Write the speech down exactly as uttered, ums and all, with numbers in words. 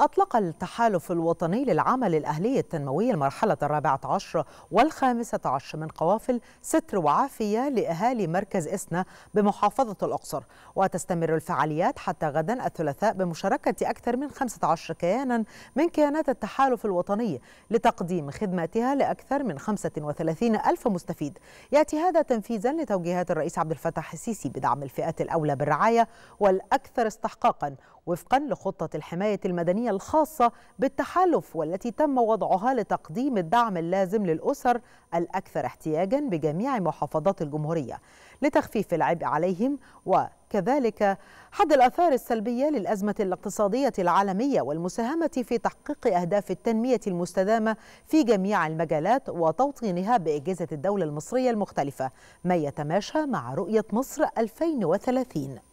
أطلق التحالف الوطني للعمل الأهلي التنموي المرحلة الرابعة عشر والخامسة عشر من قوافل ستر وعافية لأهالي مركز إسنا بمحافظة الأقصر، وتستمر الفعاليات حتى غدا الثلاثاء بمشاركة أكثر من خمسة عشر كيانا من كيانات التحالف الوطني لتقديم خدماتها لأكثر من خمسة وثلاثين ألف مستفيد. يأتي هذا تنفيذا لتوجيهات الرئيس عبد الفتاح السيسي بدعم الفئات الأولى بالرعاية والأكثر استحقاقا وفقا لخطة الحماية المدنية الخاصة بالتحالف، والتي تم وضعها لتقديم الدعم اللازم للأسر الأكثر احتياجا بجميع محافظات الجمهورية لتخفيف العبء عليهم، وكذلك حد الآثار السلبية للأزمة الاقتصادية العالمية والمساهمة في تحقيق أهداف التنمية المستدامة في جميع المجالات وتوطينها بأجهزة الدولة المصرية المختلفة، ما يتماشى مع رؤية مصر ألفين وثلاثين.